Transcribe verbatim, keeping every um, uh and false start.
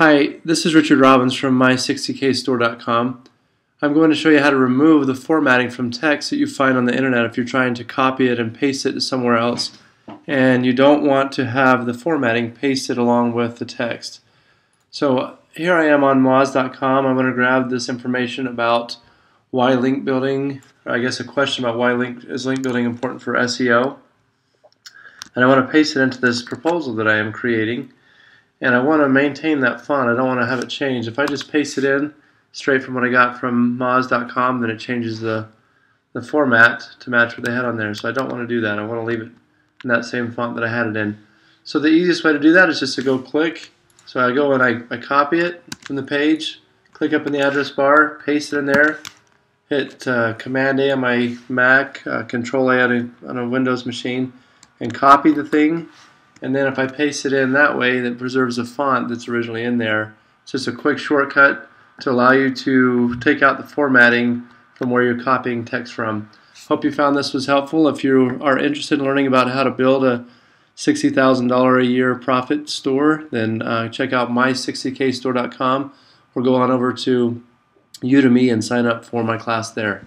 Hi, this is Richard Robbins from my sixty k store dot com. I'm going to show you how to remove the formatting from text that you find on the internet if you're trying to copy it and paste it to somewhere else and you don't want to have the formatting pasted along with the text. So here I am on moz dot com. I'm going to grab this information about why link building, or I guess a question about why link is link building important for S E O, and I want to paste it into this proposal that I am creating. And I want to maintain that font. I don't want to have it change. If I just paste it in straight from what I got from moz dot com, then it changes the, the format to match what they had on there. So I don't want to do that. I want to leave it in that same font that I had it in. So the easiest way to do that is just to go click. So I go and I, I copy it from the page, click up in the address bar, paste it in there, hit uh, Command A on my Mac, uh, Control A on a, on a Windows machine, and copy the thing. And then if I paste it in that way, that preserves the font that's originally in there. It's just a quick shortcut to allow you to take out the formatting from where you're copying text from. Hope you found this was helpful. If you are interested in learning about how to build a sixty thousand dollar a year profit store, then uh, check out my sixty k store dot com or go on over to Udemy and sign up for my class there.